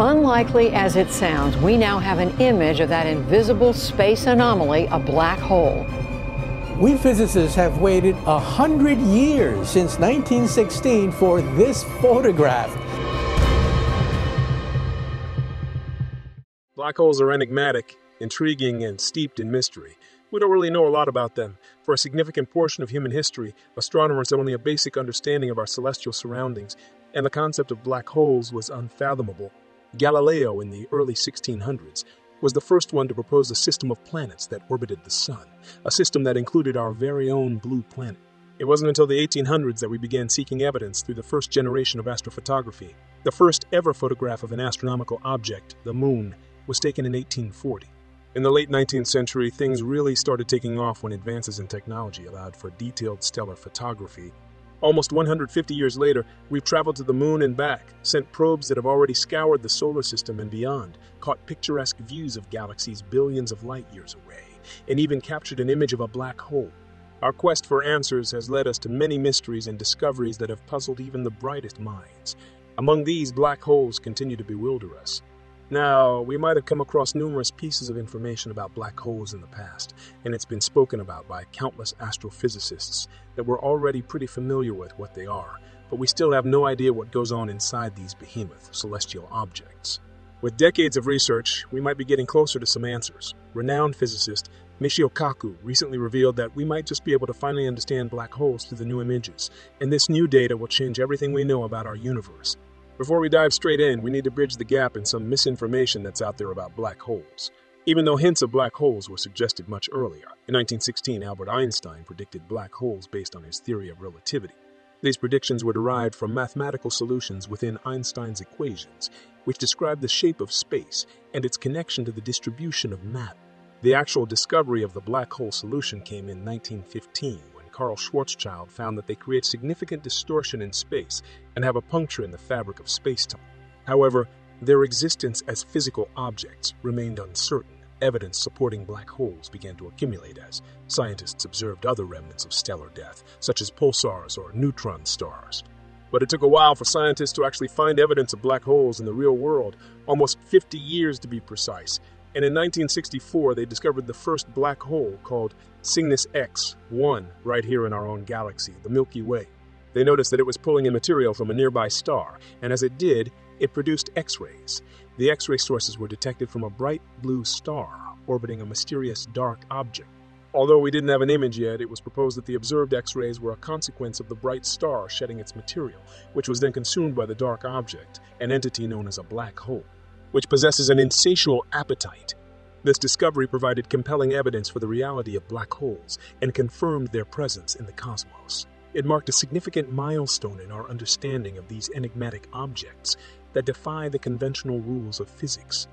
Unlikely as it sounds, we now have an image of that invisible space anomaly, a black hole. We physicists have waited 100 years since 1916 for this photograph. Black holes are enigmatic, intriguing, and steeped in mystery. We don't really know a lot about them. For a significant portion of human history, astronomers had only a basic understanding of our celestial surroundings, and the concept of black holes was unfathomable. Galileo, in the early 1600s, was the first one to propose a system of planets that orbited the sun, a system that included our very own blue planet. It wasn't until the 1800s that we began seeking evidence through the first generation of astrophotography. The first ever photograph of an astronomical object, the moon, was taken in 1840. In the late 19th century, things really started taking off when advances in technology allowed for detailed stellar photography. Almost 150 years later, we've traveled to the moon and back, sent probes that have already scoured the solar system and beyond, caught picturesque views of galaxies billions of light years away, and even captured an image of a black hole. Our quest for answers has led us to many mysteries and discoveries that have puzzled even the brightest minds. Among these, black holes continue to bewilder us. Now, we might have come across numerous pieces of information about black holes in the past, and it's been spoken about by countless astrophysicists that we're already pretty familiar with what they are, but we still have no idea what goes on inside these behemoth celestial objects. With decades of research, we might be getting closer to some answers. Renowned physicist Michio Kaku recently revealed that we might just be able to finally understand black holes through the new images, and this new data will change everything we know about our universe. Before we dive straight in, we need to bridge the gap in some misinformation that's out there about black holes, even though hints of black holes were suggested much earlier. In 1916, Albert Einstein predicted black holes based on his theory of relativity. These predictions were derived from mathematical solutions within Einstein's equations, which described the shape of space and its connection to the distribution of matter. The actual discovery of the black hole solution came in 1915, Carl Schwarzschild found that they create significant distortion in space and have a puncture in the fabric of space-time. However, their existence as physical objects remained uncertain. Evidence supporting black holes began to accumulate as scientists observed other remnants of stellar death, such as pulsars or neutron stars. But it took a while for scientists to actually find evidence of black holes in the real world, almost 50 years to be precise. And in 1964, they discovered the first black hole called Cygnus X-1 right here in our own galaxy, the Milky Way. They noticed that it was pulling in material from a nearby star, and as it did, it produced X-rays. The X-ray sources were detected from a bright blue star orbiting a mysterious dark object. Although we didn't have an image yet, it was proposed that the observed X-rays were a consequence of the bright star shedding its material, which was then consumed by the dark object, an entity known as a black hole, which possesses an insatiable appetite. This discovery provided compelling evidence for the reality of black holes and confirmed their presence in the cosmos. It marked a significant milestone in our understanding of these enigmatic objects that defy the conventional rules of physics.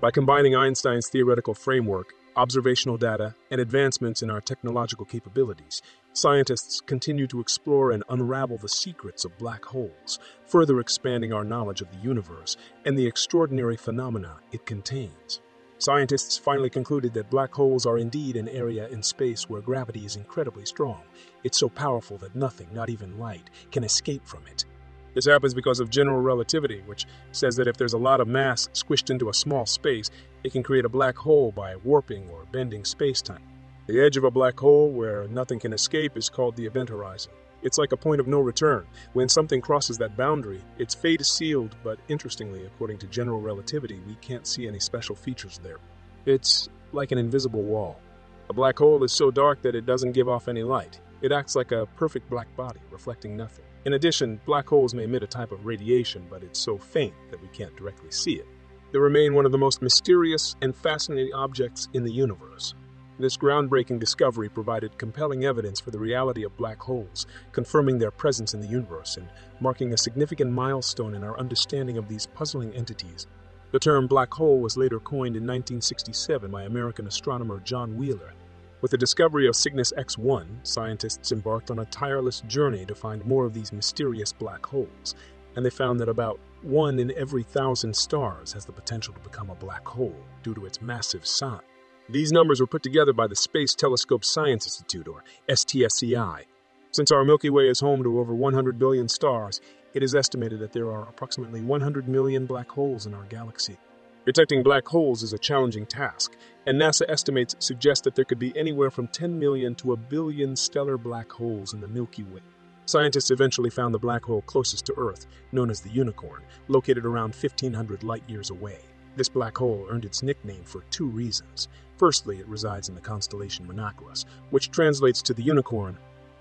By combining Einstein's theoretical framework, observational data, and advancements in our technological capabilities, scientists continue to explore and unravel the secrets of black holes, further expanding our knowledge of the universe and the extraordinary phenomena it contains. Scientists finally concluded that black holes are indeed an area in space where gravity is incredibly strong. It's so powerful that nothing, not even light, can escape from it. This happens because of general relativity, which says that if there's a lot of mass squished into a small space, it can create a black hole by warping or bending space-time. The edge of a black hole where nothing can escape is called the event horizon. It's like a point of no return. When something crosses that boundary, its fate is sealed, but interestingly, according to general relativity, we can't see any special features there. It's like an invisible wall. A black hole is so dark that it doesn't give off any light. It acts like a perfect black body, reflecting nothing. In addition, black holes may emit a type of radiation, but it's so faint that we can't directly see it. They remain one of the most mysterious and fascinating objects in the universe. This groundbreaking discovery provided compelling evidence for the reality of black holes, confirming their presence in the universe and marking a significant milestone in our understanding of these puzzling entities. The term black hole was later coined in 1967 by American astronomer John Wheeler. With the discovery of Cygnus X-1, scientists embarked on a tireless journey to find more of these mysterious black holes, and they found that about 1 in every 1,000 stars has the potential to become a black hole due to its massive size. These numbers were put together by the Space Telescope Science Institute, or STScI. Since our Milky Way is home to over 100 billion stars, It is estimated that there are approximately 100 million black holes in our galaxy. Detecting black holes is a challenging task, and NASA estimates suggest that there could be anywhere from 10 million to a billion stellar black holes in the Milky Way. Scientists eventually found the black hole closest to Earth, known as the Unicorn, located around 1,500 light-years away. This black hole earned its nickname for two reasons. Firstly, it resides in the constellation Monoceros, which translates to the Unicorn.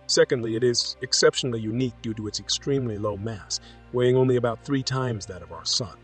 Secondly, it is exceptionally unique due to its extremely low mass, weighing only about 3 times that of our Sun.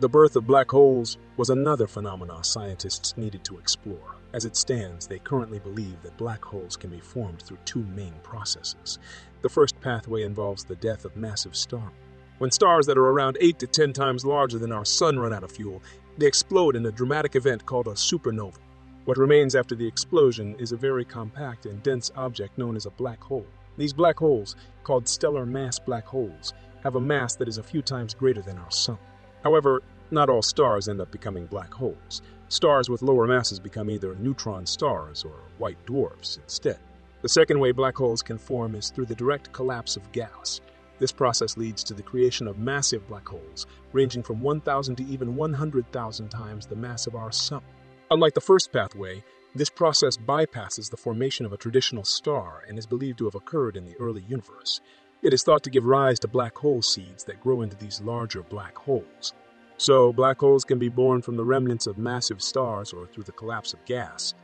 The birth of black holes was another phenomenon scientists needed to explore. As it stands, they currently believe that black holes can be formed through 2 main processes. The first pathway involves the death of massive stars. When stars that are around 8 to 10 times larger than our Sun run out of fuel, they explode in a dramatic event called a supernova. What remains after the explosion is a very compact and dense object known as a black hole. These black holes, called stellar mass black holes, have a mass that is a few times greater than our Sun. However, not all stars end up becoming black holes. Stars with lower masses become either neutron stars or white dwarfs instead. The second way black holes can form is through the direct collapse of gas. This process leads to the creation of massive black holes, ranging from 1,000 to even 100,000 times the mass of our Sun. Unlike the first pathway, this process bypasses the formation of a traditional star and is believed to have occurred in the early universe. It is thought to give rise to black hole seeds that grow into these larger black holes. So, black holes can be born from the remnants of massive stars or through the collapse of gas.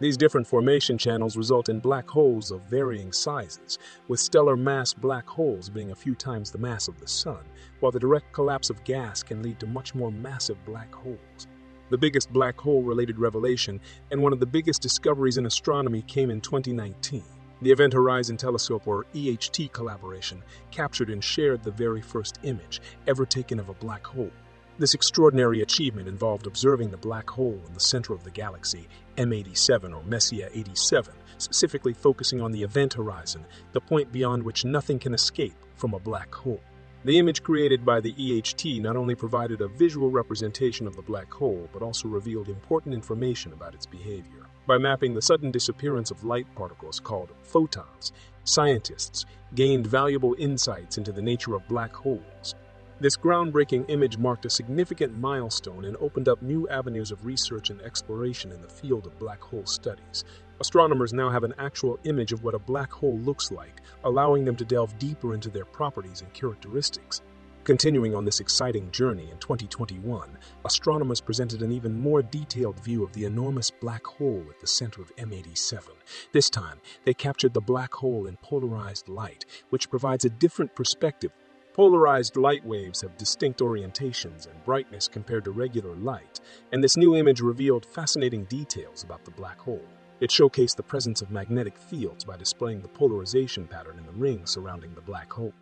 These different formation channels result in black holes of varying sizes, with stellar mass black holes being a few times the mass of the Sun, while the direct collapse of gas can lead to much more massive black holes. The biggest black hole-related revelation and one of the biggest discoveries in astronomy came in 2019. The Event Horizon Telescope, or EHT collaboration, captured and shared the very first image ever taken of a black hole. This extraordinary achievement involved observing the black hole in the center of the galaxy, M87 or Messier 87, specifically focusing on the event horizon, the point beyond which nothing can escape from a black hole. The image created by the EHT not only provided a visual representation of the black hole, but also revealed important information about its behavior. By mapping the sudden disappearance of light particles called photons, scientists gained valuable insights into the nature of black holes. This groundbreaking image marked a significant milestone and opened up new avenues of research and exploration in the field of black hole studies. Astronomers now have an actual image of what a black hole looks like, allowing them to delve deeper into their properties and characteristics. Continuing on this exciting journey in 2021, astronomers presented an even more detailed view of the enormous black hole at the center of M87. This time, they captured the black hole in polarized light, which provides a different perspective. Polarized light waves have distinct orientations and brightness compared to regular light, and this new image revealed fascinating details about the black hole. It showcased the presence of magnetic fields by displaying the polarization pattern in the ring surrounding the black hole.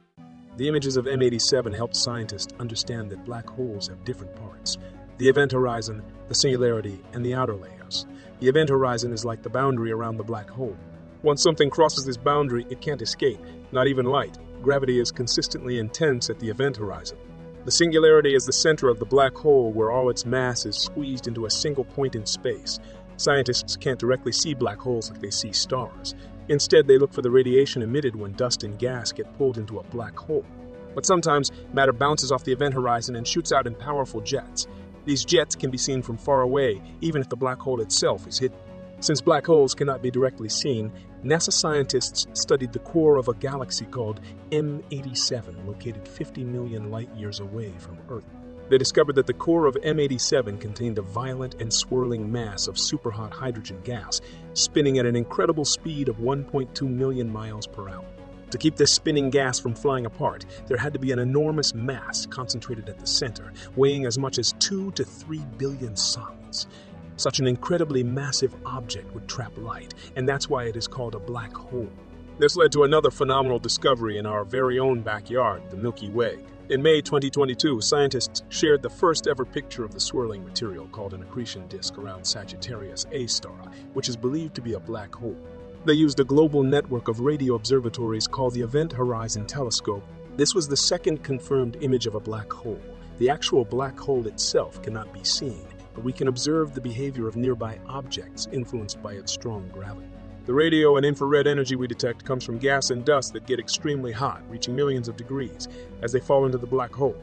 The images of M87 helped scientists understand that black holes have different parts: the event horizon, the singularity, and the outer layers. The event horizon is like the boundary around the black hole. Once something crosses this boundary, it can't escape, not even light. Gravity is consistently intense at the event horizon. The singularity is the center of the black hole where all its mass is squeezed into a single point in space. Scientists can't directly see black holes like they see stars. Instead, they look for the radiation emitted when dust and gas get pulled into a black hole. But sometimes, matter bounces off the event horizon and shoots out in powerful jets. These jets can be seen from far away, even if the black hole itself is hidden. Since black holes cannot be directly seen, NASA scientists studied the core of a galaxy called M87, located 50 million light-years away from Earth. They discovered that the core of M87 contained a violent and swirling mass of superhot hydrogen gas, spinning at an incredible speed of 1.2 million miles per hour. To keep this spinning gas from flying apart, there had to be an enormous mass concentrated at the center, weighing as much as 2 to 3 billion suns. Such an incredibly massive object would trap light, and that's why it is called a black hole. This led to another phenomenal discovery in our very own backyard, the Milky Way. In May 2022, scientists shared the first-ever picture of the swirling material called an accretion disk around Sagittarius A star, which is believed to be a black hole. They used a global network of radio observatories called the Event Horizon Telescope. This was the second confirmed image of a black hole. The actual black hole itself cannot be seen, but we can observe the behavior of nearby objects influenced by its strong gravity. The radio and infrared energy we detect comes from gas and dust that get extremely hot, reaching millions of degrees, as they fall into the black hole.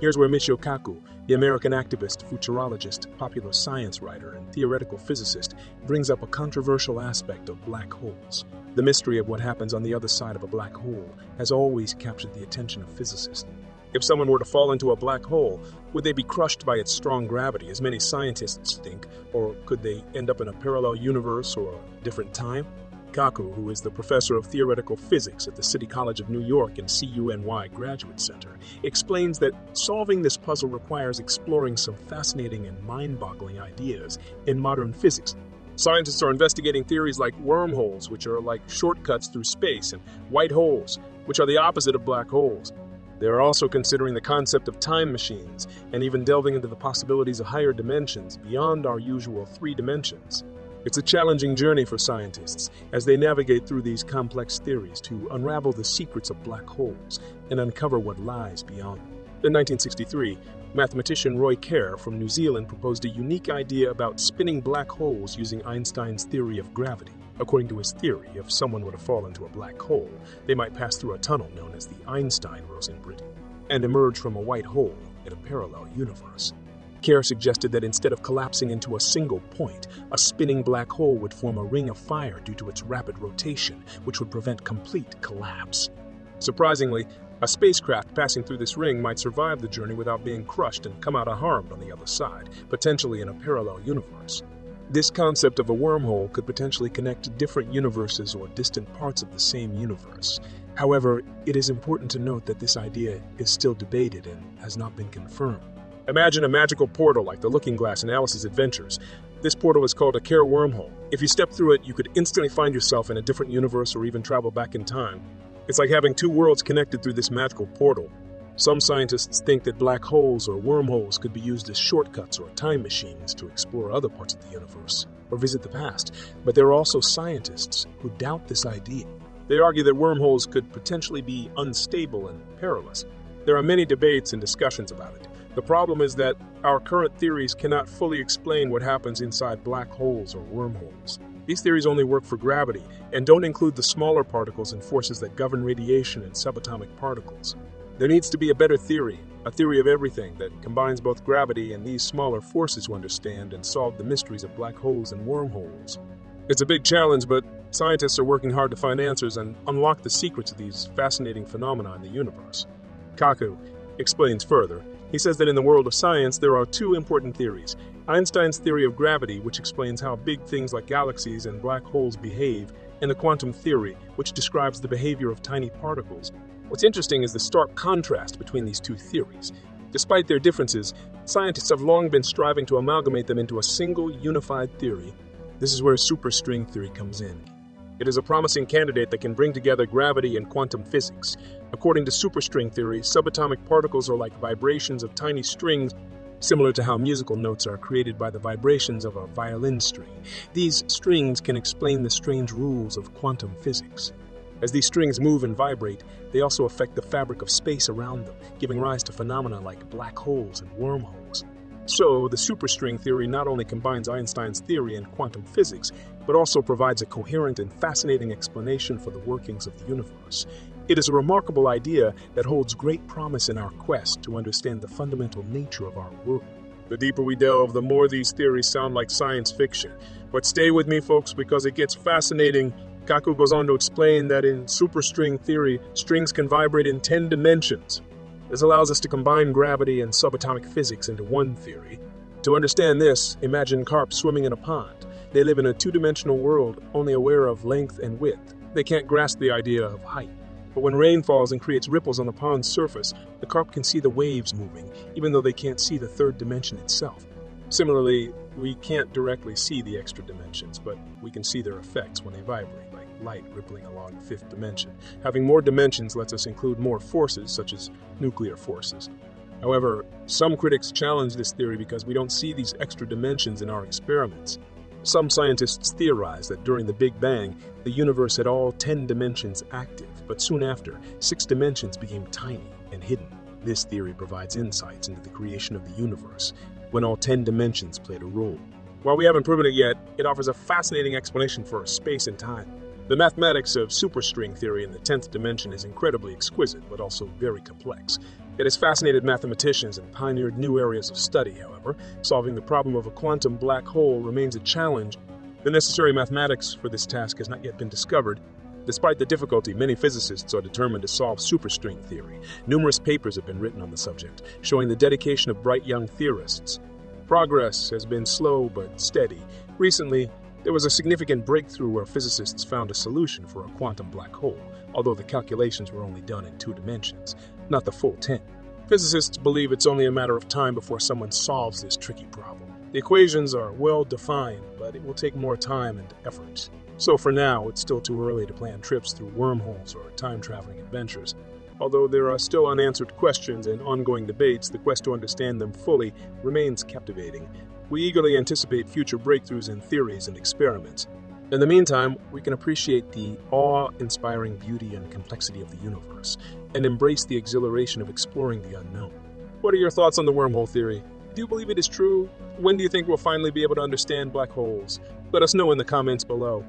Here's where Michio Kaku, the American activist, futurologist, popular science writer, and theoretical physicist, brings up a controversial aspect of black holes. The mystery of what happens on the other side of a black hole has always captured the attention of physicists. If someone were to fall into a black hole, would they be crushed by its strong gravity, as many scientists think, or could they end up in a parallel universe or a different time? Kaku, who is the professor of theoretical physics at the City College of New York and CUNY Graduate Center, explains that solving this puzzle requires exploring some fascinating and mind-boggling ideas in modern physics. Scientists are investigating theories like wormholes, which are like shortcuts through space, and white holes, which are the opposite of black holes. They are also considering the concept of time machines, and even delving into the possibilities of higher dimensions beyond our usual three dimensions. It's a challenging journey for scientists as they navigate through these complex theories to unravel the secrets of black holes and uncover what lies beyond them. In 1963, mathematician Roy Kerr from New Zealand proposed a unique idea about spinning black holes using Einstein's theory of gravity. According to his theory, if someone were to fall into a black hole, they might pass through a tunnel known as the Einstein-Rosen bridge and emerge from a white hole in a parallel universe. Kerr suggested that instead of collapsing into a single point, a spinning black hole would form a ring of fire due to its rapid rotation, which would prevent complete collapse. Surprisingly, a spacecraft passing through this ring might survive the journey without being crushed and come out unharmed on the other side, potentially in a parallel universe. This concept of a wormhole could potentially connect different universes or distant parts of the same universe. However, it is important to note that this idea is still debated and has not been confirmed. Imagine a magical portal like the Looking Glass in Alice's Adventures. This portal is called a Kerr wormhole. If you step through it, you could instantly find yourself in a different universe or even travel back in time. It's like having two worlds connected through this magical portal. Some scientists think that black holes or wormholes could be used as shortcuts or time machines to explore other parts of the universe or visit the past, but there are also scientists who doubt this idea. They argue that wormholes could potentially be unstable and perilous. There are many debates and discussions about it. The problem is that our current theories cannot fully explain what happens inside black holes or wormholes. These theories only work for gravity and don't include the smaller particles and forces that govern radiation and subatomic particles. There needs to be a better theory, a theory of everything that combines both gravity and these smaller forces to understand and solve the mysteries of black holes and wormholes. It's a big challenge, but scientists are working hard to find answers and unlock the secrets of these fascinating phenomena in the universe. Kaku explains further. He says that in the world of science, there are two important theories. Einstein's theory of gravity, which explains how big things like galaxies and black holes behave, and the quantum theory, which describes the behavior of tiny particles. What's interesting is the stark contrast between these two theories. Despite their differences, scientists have long been striving to amalgamate them into a single, unified theory. This is where superstring theory comes in. It is a promising candidate that can bring together gravity and quantum physics. According to superstring theory, subatomic particles are like vibrations of tiny strings, similar to how musical notes are created by the vibrations of a violin string. These strings can explain the strange rules of quantum physics. As these strings move and vibrate, they also affect the fabric of space around them, giving rise to phenomena like black holes and wormholes. So, the superstring theory not only combines Einstein's theory and quantum physics, but also provides a coherent and fascinating explanation for the workings of the universe. It is a remarkable idea that holds great promise in our quest to understand the fundamental nature of our world. The deeper we delve, the more these theories sound like science fiction. But stay with me, folks, because it gets fascinating. Kaku goes on to explain that in superstring theory, strings can vibrate in 10 dimensions. This allows us to combine gravity and subatomic physics into one theory. To understand this, imagine carp swimming in a pond. They live in a two-dimensional world, only aware of length and width. They can't grasp the idea of height. But when rain falls and creates ripples on the pond's surface, the carp can see the waves moving, even though they can't see the third dimension itself. Similarly, we can't directly see the extra dimensions, but we can see their effects when they vibrate, like light rippling along the fifth dimension. Having more dimensions lets us include more forces, such as nuclear forces. However, some critics challenge this theory because we don't see these extra dimensions in our experiments. Some scientists theorize that during the Big Bang, the universe had all 10 dimensions active, but soon after, 6 dimensions became tiny and hidden. This theory provides insights into the creation of the universe, when all 10 dimensions played a role. While we haven't proven it yet, it offers a fascinating explanation for space and time. The mathematics of superstring theory in the 10th dimension is incredibly exquisite, but also very complex. It has fascinated mathematicians and pioneered new areas of study, however. Solving the problem of a quantum black hole remains a challenge. The necessary mathematics for this task has not yet been discovered. Despite the difficulty, many physicists are determined to solve superstring theory. Numerous papers have been written on the subject, showing the dedication of bright young theorists. Progress has been slow but steady. Recently, there was a significant breakthrough where physicists found a solution for a quantum black hole, although the calculations were only done in 2 dimensions, not the full 10. Physicists believe it's only a matter of time before someone solves this tricky problem. The equations are well defined, but it will take more time and effort. So for now, it's still too early to plan trips through wormholes or time-traveling adventures. Although there are still unanswered questions and ongoing debates, the quest to understand them fully remains captivating. We eagerly anticipate future breakthroughs in theories and experiments. In the meantime, we can appreciate the awe-inspiring beauty and complexity of the universe, and embrace the exhilaration of exploring the unknown. What are your thoughts on the wormhole theory? Do you believe it is true? When do you think we'll finally be able to understand black holes? Let us know in the comments below.